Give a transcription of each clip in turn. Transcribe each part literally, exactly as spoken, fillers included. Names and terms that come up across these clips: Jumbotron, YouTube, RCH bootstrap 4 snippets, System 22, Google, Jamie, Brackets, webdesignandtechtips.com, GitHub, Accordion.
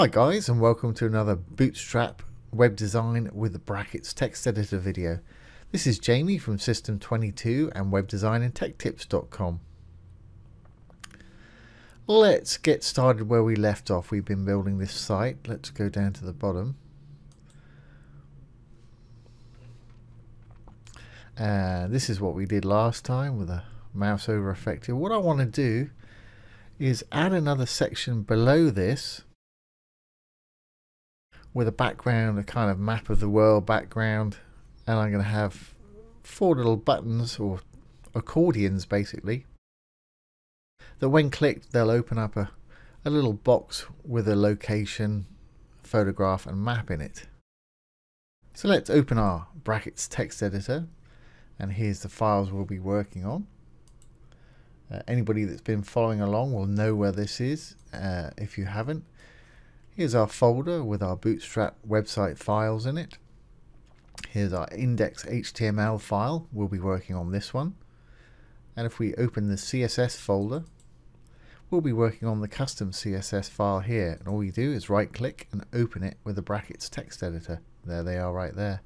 Hi guys, and welcome to another Bootstrap web design with the brackets text editor video. This is Jamie from System twenty-two and web design and tech tips dot com. Let's get started where we left off. We've been building this site. Let's go down to the bottom. Uh, this is what we did last time with a mouse over effective. What I want to do is add another section below this with a background, a kind of map of the world background, and I'm going to have four little buttons or accordions basically that when clicked they'll open up a, a little box with a location, photograph and map in it. So let's open our brackets text editor, and here's the files we'll be working on. Uh, anybody that's been following along will know where this is. Uh, if you haven't, here's our folder with our Bootstrap website files in it. Here's our index H T M L file. We'll be working on this one. And if we open the C S S folder, we'll be working on the custom C S S file here. And all you do is right click and open it with the brackets text editor. There they are right there.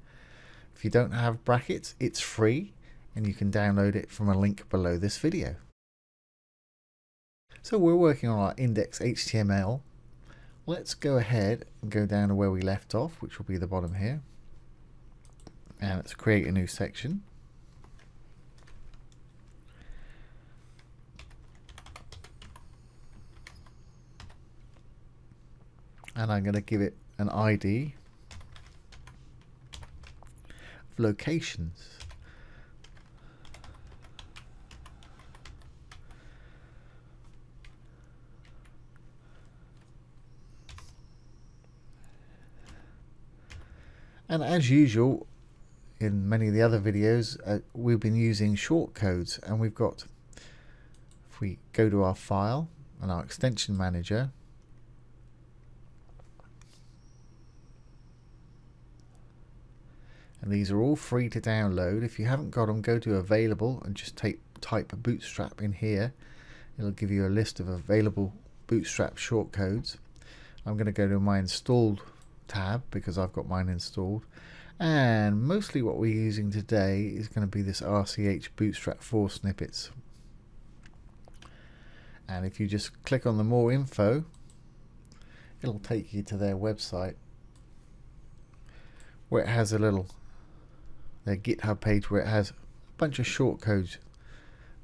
If you don't have brackets, it's free and you can download it from a link below this video. So we're working on our index H T M L. Let's go ahead and go down to where we left off, which will be the bottom here. And let's create a new section. And I'm going to give it an I D of locations. And as usual, in many of the other videos, uh, we've been using shortcodes, and we've got, if we go to our file and our extension manager, and these are all free to download. If you haven't got them, go to available and just type, type Bootstrap in here. It'll give you a list of available Bootstrap shortcodes. I'm going to go to my installed tab because I've got mine installed, and mostly what we're using today is going to be this R C H bootstrap four snippets. And if you just click on the more info, it'll take you to their website where it has a little their GitHub page where it has a bunch of shortcodes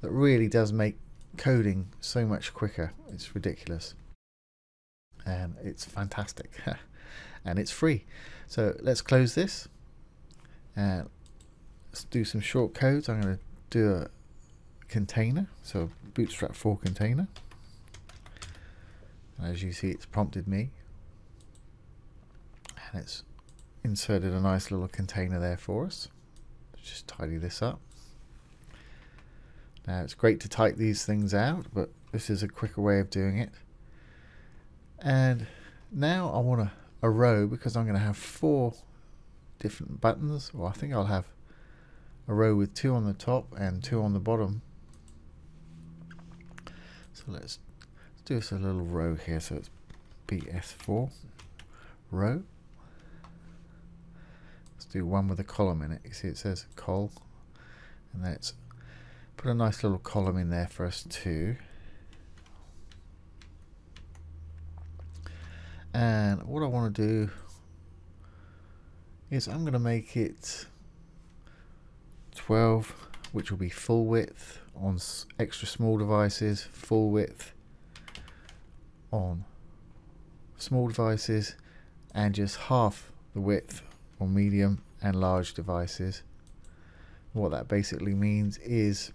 that really does make coding so much quicker. It's ridiculous and it's fantastic. And it's free. So let's close this and let's do some shortcodes. I'm going to do a container, so Bootstrap four container. And as you see, it's prompted me and it's inserted a nice little container there for us. Let's just tidy this up. Now it's great to type these things out, but this is a quicker way of doing it. And now I want to a row, because I'm going to have four different buttons. Well, I think I'll have a row with two on the top and two on the bottom. So let's, let's do us a little row here. So it's B S four row. Let's do one with a column in it. You see it says col, and let's put a nice little column in there for us too. And what I want to do is I'm going to make it twelve, which will be full width on extra small devices, full width on small devices, and just half the width on medium and large devices. What that basically means is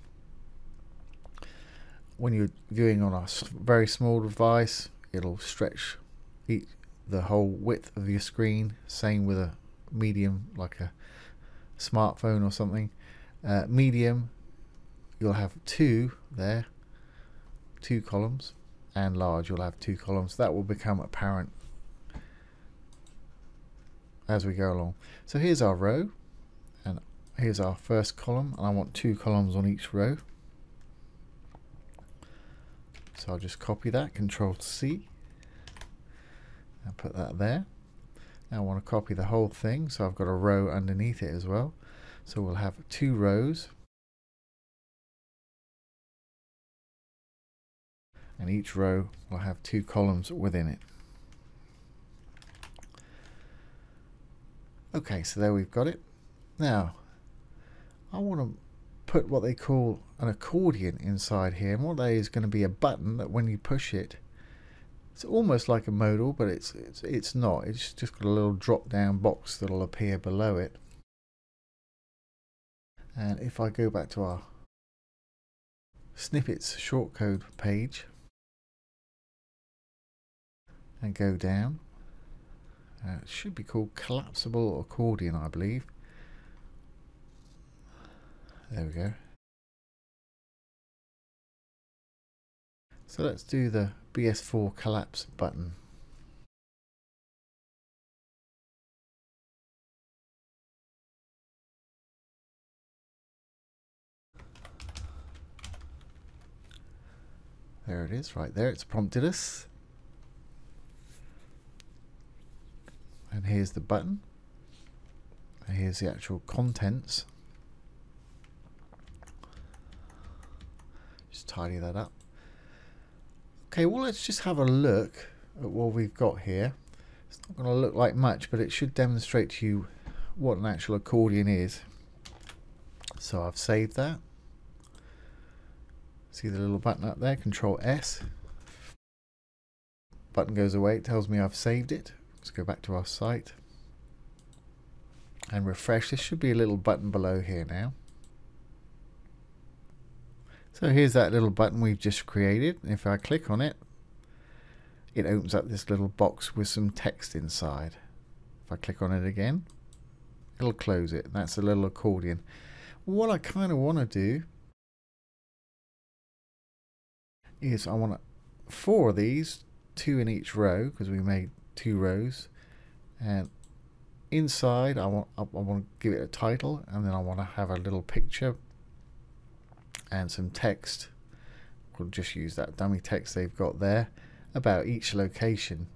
when you're viewing on a very small device, it'll stretch Each, the whole width of your screen. Same with a medium, like a smartphone or something. Uh, medium, you'll have two there, two columns, and large, you'll have two columns. That will become apparent as we go along. So here's our row, and here's our first column, and I want two columns on each row. So I'll just copy that, control C. and put that there. Now I want to copy the whole thing, so I've got a row underneath it as well. So we'll have two rows, and each row will have two columns within it. Okay, so there we've got it. Now I want to put what they call an accordion inside here, and what that is going to be a button that when you push it, it's almost like a modal, but it's it's, it's not. It's just got a little drop down box that will appear below it. And if I go back to our snippets shortcode page and go down, uh, it should be called collapsible accordion, I believe. There we go. So let's do the B S four collapse button. There it is, right there. It's prompted us. And here's the button. And here's the actual contents. Just tidy that up. Okay, well, let's just have a look at what we've got here. It's not going to look like much, but it should demonstrate to you what an actual accordion is. So I've saved that. See the little button up there, Control S. Button goes away, it tells me I've saved it. Let's go back to our site and refresh. There should be a little button below here now. So here's that little button we've just created. If I click on it, it opens up this little box with some text inside. If I click on it again, it'll close it. That's a little accordion. What I kind of want to do is I want four of these, two in each row, because we made two rows, and inside I want I want to give it a title, and then I want to have a little picture and some text. We'll just use that dummy text they've got there about each location.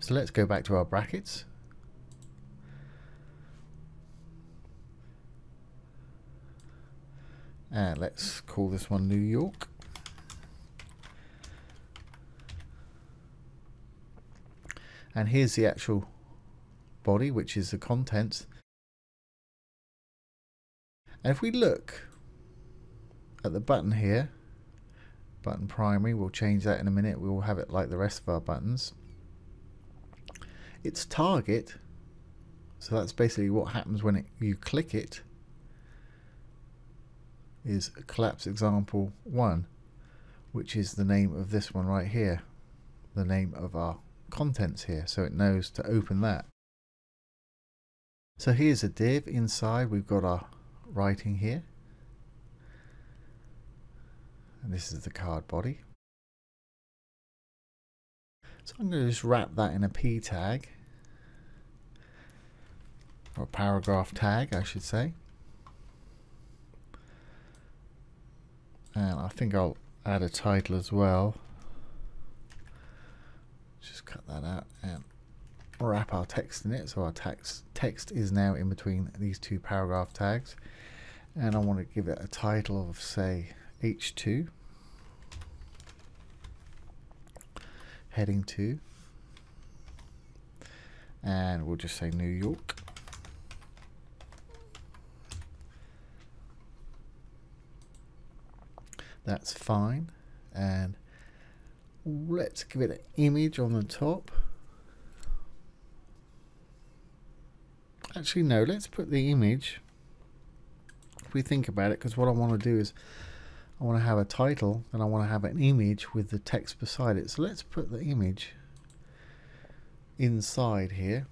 So let's go back to our brackets. And let's call this one New York. And here's the actual body, which is the contents. And if we look at the button here, button primary, we'll change that in a minute. We will have it like the rest of our buttons. It's target, so that's basically what happens when it, you click it, is collapse example one, which is the name of this one right here, the name of our contents here, so it knows to open that. So here's a div. Inside we've got our writing here, and this is the card body. So I'm going to just wrap that in a P tag, or paragraph tag I should say, and I think I'll add a title as well. Just cut that out and wrap our text in it, so our text text is now in between these two paragraph tags. And I want to give it a title of, say, H two, heading two, and we'll just say New York. That's fine. And let's give it an image on the top. Actually no, let's put the image, if we think about it, because what I want to do is I want to have a title and I want to have an image with the text beside it. So let's put the image inside here.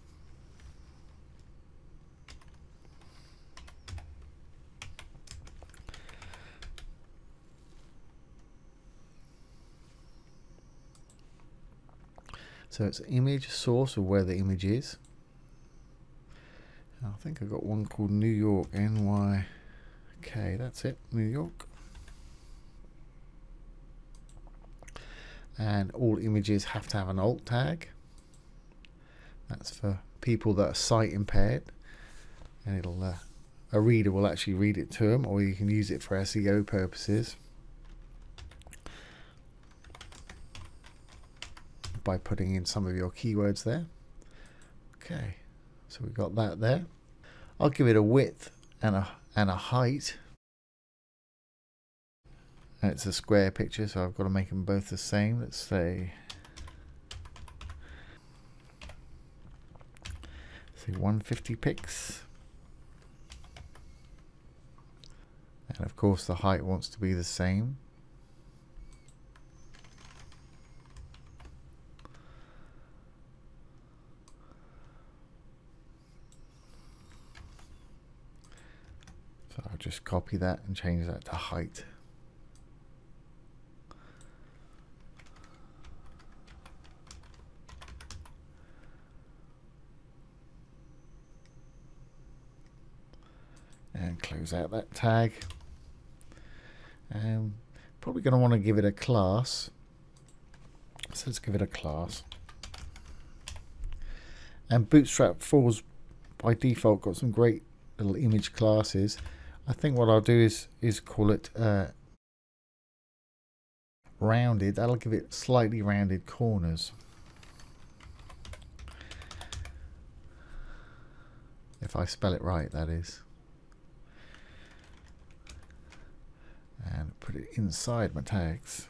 So it's image source, or where the image is. I think I've got one called New York, N Y K, that's it, New York. and all images have to have an alt tag. That's for people that are sight impaired, and it'll uh, a reader will actually read it to them, or you can use it for S E O purposes by putting in some of your keywords there. Okay, so we've got that there. I'll give it a width and a and a height. And it's a square picture, so I've got to make them both the same. Let's say, say one hundred fifty pixels. And of course the height wants to be the same. So I'll just copy that and change that to height. And close out that tag. Um, probably going to want to give it a class. So let's give it a class. And Bootstrap four's by default got some great little image classes. I think what I'll do is is call it uh, rounded. That'll give it slightly rounded corners. If I spell it right, that is. And put it inside my tags.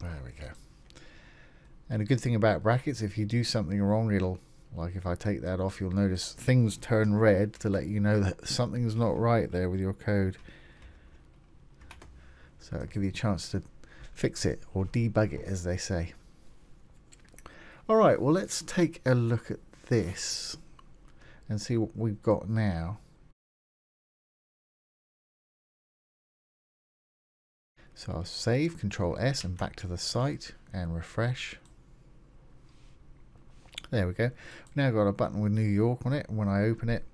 There we go. And a good thing about brackets, if you do something wrong, it'll, like if I take that off, you'll notice things turn red to let you know that something's not right there with your code. So it'll give you a chance to fix it, or debug it, as they say. All right, well, let's take a look at this and see what we've got now. So I'll save, Control S, and back to the site, and refresh. There we go. We've now got a button with New York on it, and when I open it,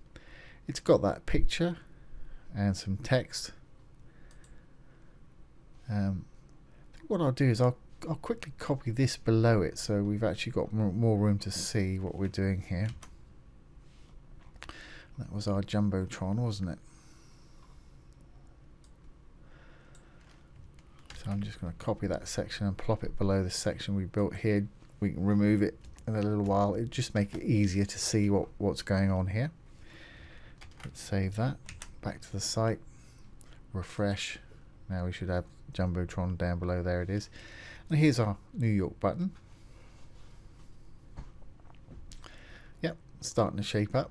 it's got that picture and some text. Um, I think what I'll do is I'll, I'll quickly copy this below it, so we've actually got more, more room to see what we're doing here. That was our Jumbotron, wasn't it? So I'm just going to copy that section and plop it below the section we built here. We can remove it in a little while. It just make it easier to see what what's going on here. Let's save that, back to the site, refresh. Now we should have Jumbotron down below. There it is. And here's our New York button. Yep, starting to shape up.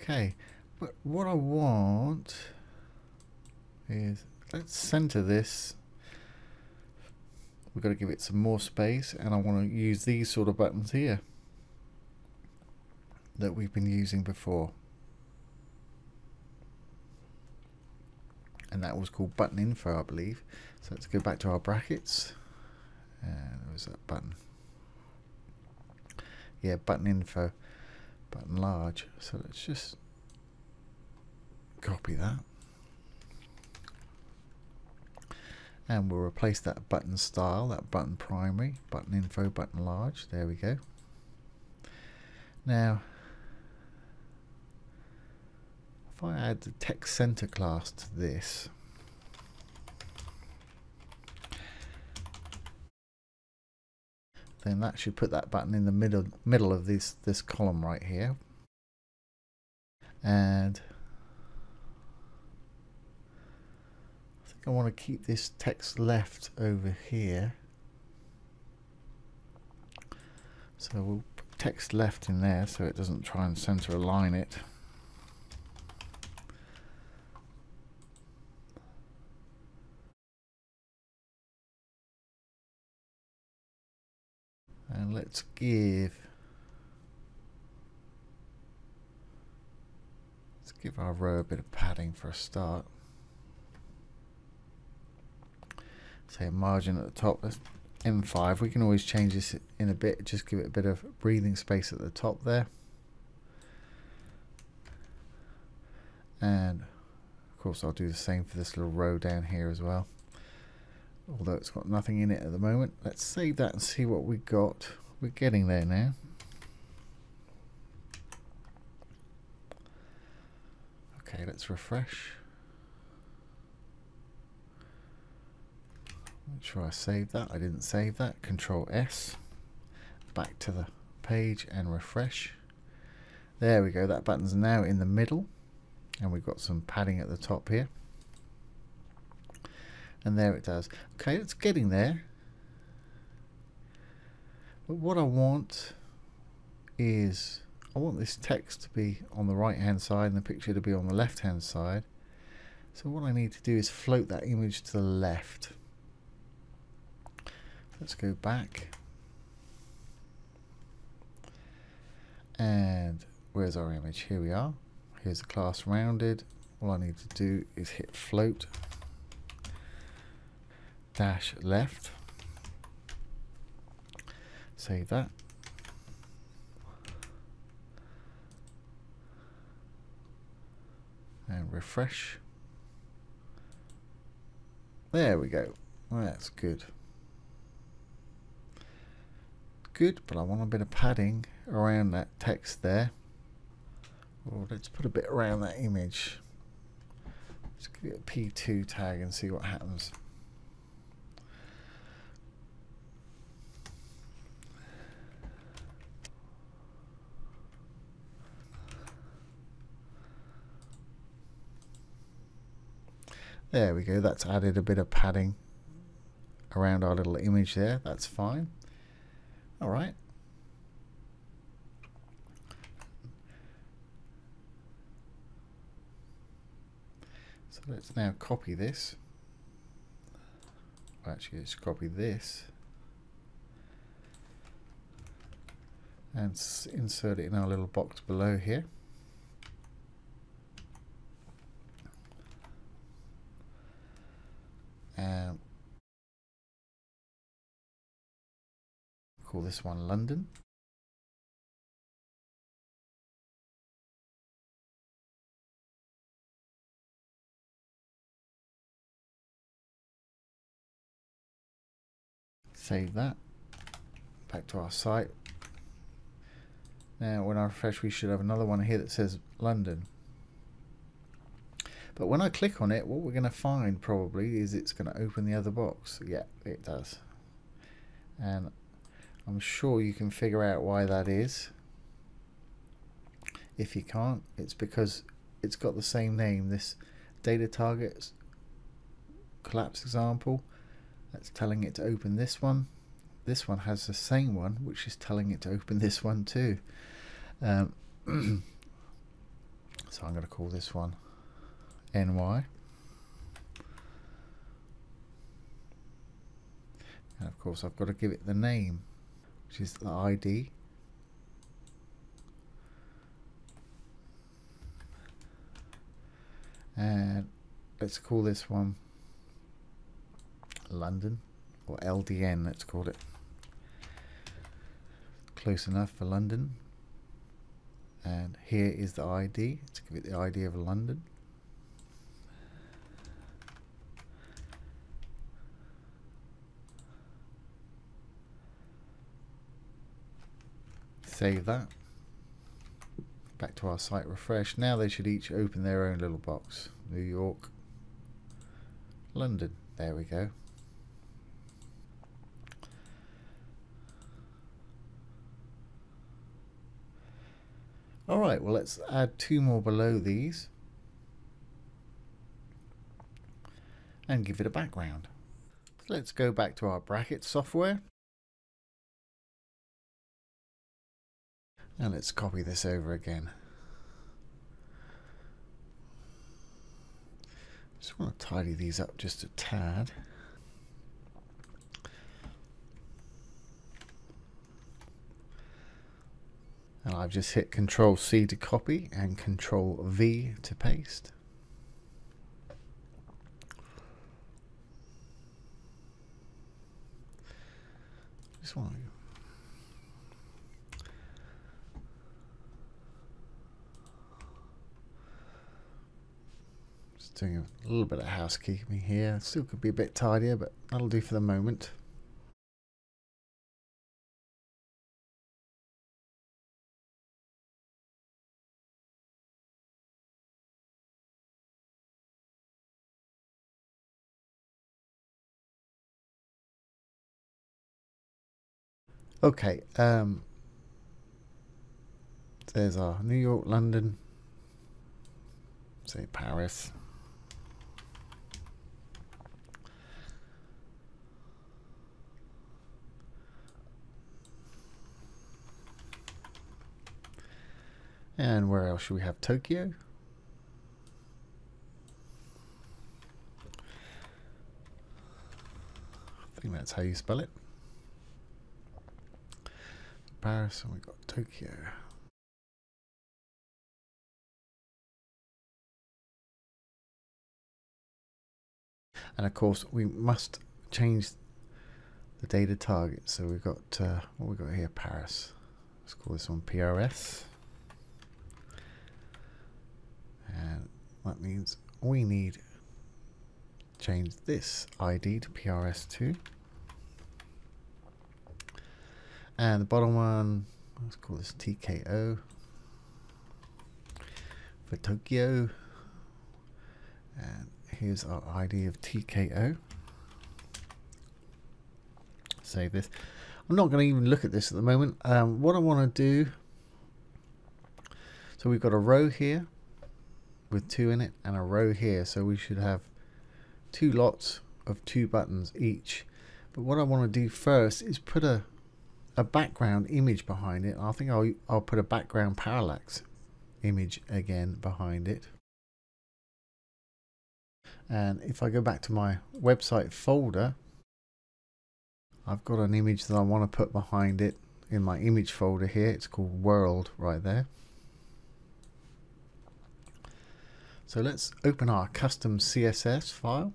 Okay, but what I want is, let's center this. We've got to give it some more space, and I want to use these sort of buttons here that we've been using before. And that was called button info, I believe. So let's go back to our brackets. And there was that button. Yeah, button info. Button large. So let's just copy that, and we'll replace that button style, that button primary, button info, button large. There we go. Now if I add the text center class to this, then that should put that button in the middle middle of this this column right here, and I think I want to keep this text left over here, so we'll put text left in there so it doesn't try and center align it. And let's give let's give our row a bit of padding for a start. Say a margin at the top. That's M five. We can always change this in a bit. Just give it a bit of breathing space at the top there. And of course I'll do the same for this little row down here as well, although it's got nothing in it at the moment. Let's save that and see what we got. We're getting there now. Okay, let's refresh. Make sure I saved that. I didn't save that. Control S, back to the page and refresh. There we go, that button's now in the middle, and we've got some padding at the top here, and there it does. Okay, it's getting there, but what I want is I want this text to be on the right hand side and the picture to be on the left hand side. So what I need to do is float that image to the left. Let's go back, and where's our image? Here we are. Here's the class rounded. All I need to do is hit float dash left. Save that. And refresh. There we go. That's good. Good, but I want a bit of padding around that text there. Well, let's put a bit around that image. Let's give it a P two tag and see what happens. There we go, that's added a bit of padding around our little image there. That's fine. All right. So let's now copy this. Actually, let's copy this and insert it in our little box below here. Um, Call this one London. Save that. Back to our site. Now when I refresh, we should have another one here that says London. But when I click on it, what we're going to find probably is it's going to open the other box. Yeah, it does. And I'm sure you can figure out why that is. If you can't, it's because it's got the same name. This data targets collapse example, that's telling it to open this one. This one has the same one, which is telling it to open this one too. Um, so I'm going to call this one N Y. And of course, I've got to give it the name, which is the I D. And let's call this one London, or L D N, let's call it. Close enough for London. And here is the I D. Let's give it the I D of London. Save that. Back to our site, refresh. Now they should each open their own little box. New York, London. There we go. All right, well, let's add two more below these and give it a background. Let's go back to our bracket software. And let's copy this over again. Just want to tidy these up just a tad. And I've just hit Control C to copy and Control V to paste. Just want to Doing a little bit of housekeeping here. Still could be a bit tidier, but that'll do for the moment. Okay, um, there's our New York, London, say Paris. And where else should we have Tokyo? I think that's how you spell it. Paris, and we've got Tokyo. And of course, we must change the data target. So we've got, uh, what we've got here, Paris. Let's call this one P R S. And that means we need to change this I D to P R S two. And the bottom one, let's call this T K O for Tokyo. And here's our I D of T K O. Save this. I'm not going to even look at this at the moment. Um, what I want to do, so we've got a row here with two in it and a row here. So we should have two lots of two buttons each. But what I want to do first is put a a background image behind it. I think I'll, I'll put a background parallax image again behind it. And if I go back to my website folder, I've got an image that I want to put behind it in my image folder here. It's called World right there. So let's open our custom C S S file,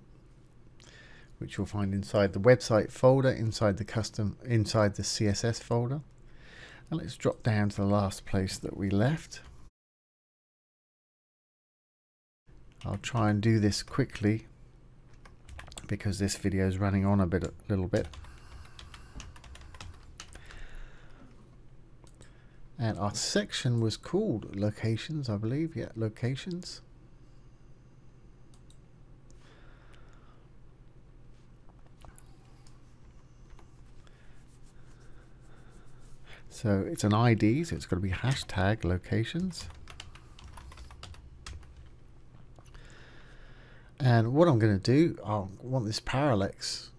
which you'll find inside the website folder, inside the custom, inside the C S S folder. And let's drop down to the last place that we left. I'll try and do this quickly because this video is running on a bit, a little bit. And our section was called Locations, I believe. Yeah, Locations. So it's an I D, so it's going to be hashtag locations. And what I'm going to do, I want this parallax,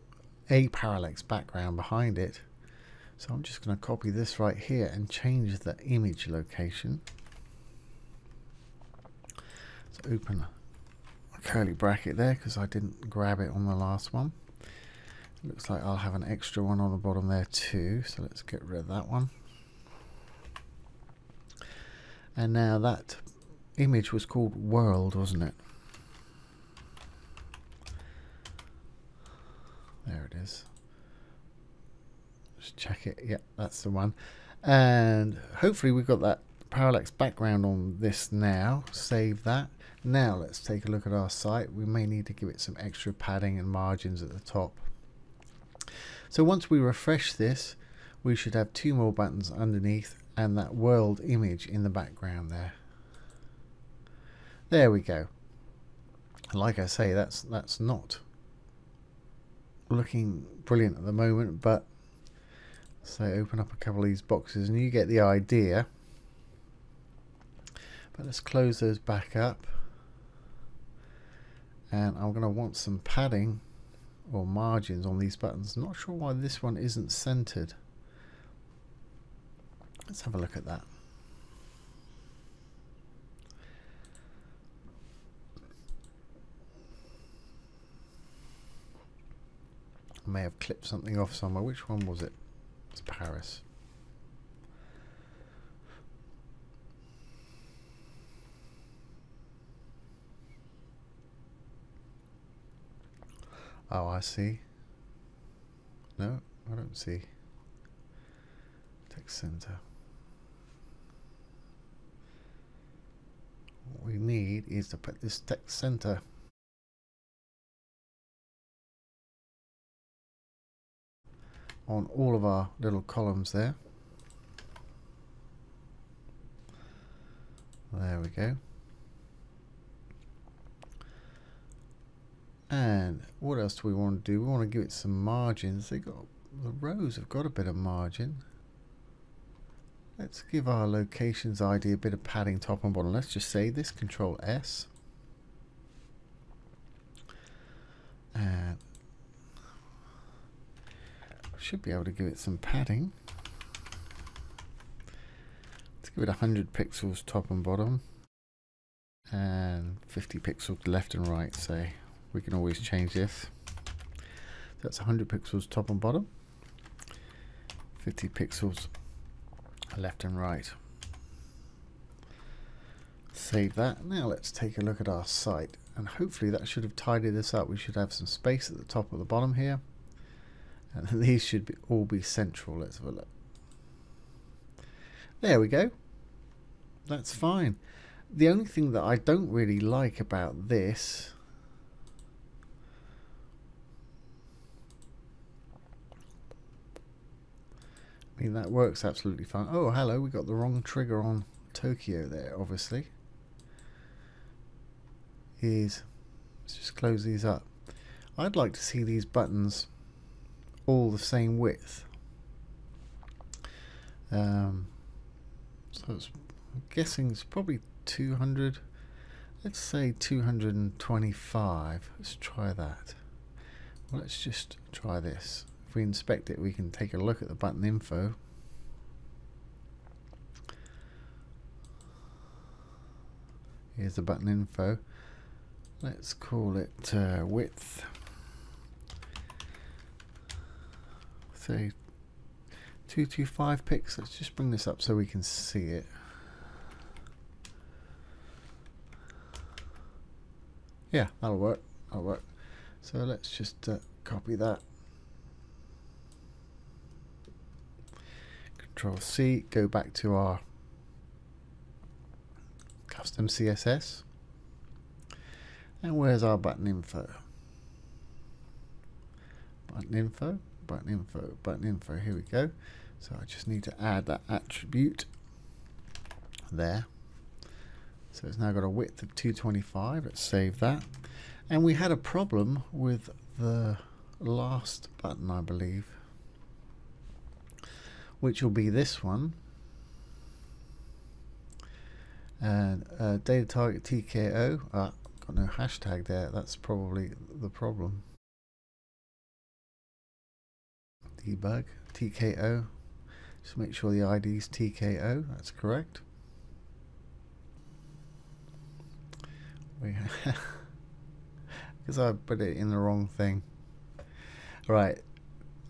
a parallax background behind it. So I'm just going to copy this right here and change the image location. Let's open a curly bracket there because I didn't grab it on the last one. It looks like I'll have an extra one on the bottom there too. So let's get rid of that one. And now that image was called World, wasn't it? There it is. Just check it. Yep, that's the one. And hopefully we've got that parallax background on this now. Save that. Now let's take a look at our site. We may need to give it some extra padding and margins at the top. So once we refresh this, we should have two more buttons underneath and that world image in the background there. There we go. Like I say, that's that's not looking brilliant at the moment, but so open up a couple of these boxes and you get the idea. But let's close those back up. And I'm going to want some padding or margins on these buttons. Not sure why this one isn't centered. Let's have a look at that. I may have clipped something off somewhere. Which one was it? It's Paris. Oh, I see. No, I don't see. Text center. What we need is to put this text center on all of our little columns there. There we go. And what else do we want to do? We want to give it some margins. They got the rows have got a bit of margin. Let's give our locations I D a bit of padding top and bottom. Let's just say this, Control S. And should be able to give it some padding. Let's give it one hundred pixels top and bottom and fifty pixels left and right, say. We can always change this. That's one hundred pixels top and bottom, fifty pixels left and right. Save that. Now let's take a look at our site, and hopefully that should have tidied this up. We should have some space at the top and the bottom here, and these should be, all be central. Let's have a look. There we go. That's fine. The only thing that I don't really like about this I mean, that works absolutely fine. Oh, hello, we got the wrong trigger on Tokyo there, obviously. Is let's just close these up. I'd like to see these buttons all the same width. Um, so it's, I'm guessing it's probably two hundred. Let's say two hundred twenty-five. Let's try that. Well, let's just try this. If we inspect it, we can take a look at the button info. Here's the button info. Let's call it uh, width. Say two twenty-five pixels. Let's just bring this up so we can see it. Yeah, that'll work. That'll work. So let's just uh, copy that. Control C, go back to our custom C S S, and where's our button info? Button info, button info, button info, here we go. So I just need to add that attribute there. So it's now got a width of two twenty-five, let's save that. And we had a problem with the last button, I believe, which will be this one, and uh, data target T K O. Ah, got no hashtag there. That's probably the problem. Debug T K O. Just make sure the I D's T K O. That's correct. Because I put it in the wrong thing. Right.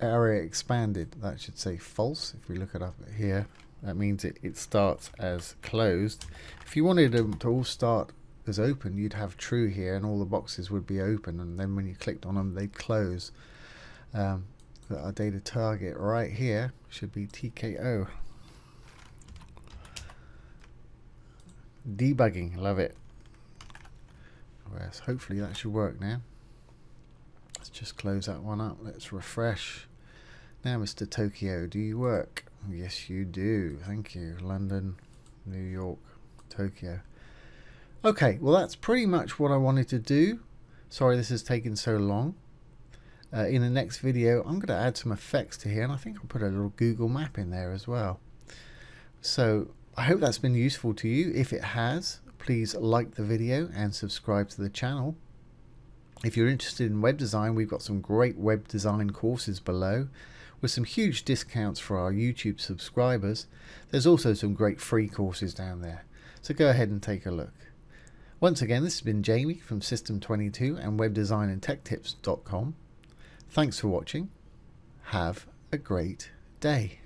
Area expanded, that should say false. If we look it up here, that means it, it starts as closed. If you wanted them to all start as open, you'd have true here and all the boxes would be open, and then when you clicked on them they'd close. Um, our data target right here should be T K O. Debugging, love it. Yes, hopefully that should work now. Let's just close that one up. Let's refresh. Now, Mister Tokyo, do you work? Yes, you do. Thank you. London, New York, Tokyo. Okay, well, that's pretty much what I wanted to do. Sorry this has taken so long. Uh, in the next video, I'm going to add some effects to here, and I think I'll put a little Google map in there as well. So I hope that's been useful to you. If it has, please like the video and subscribe to the channel. If you're interested in web design, we've got some great web design courses below with some huge discounts for our YouTube subscribers. There's also some great free courses down there, so go ahead and take a look. Once again, this has been Jamie from System twenty-two and web design and tech tips dot com. Thanks for watching. Have a great day.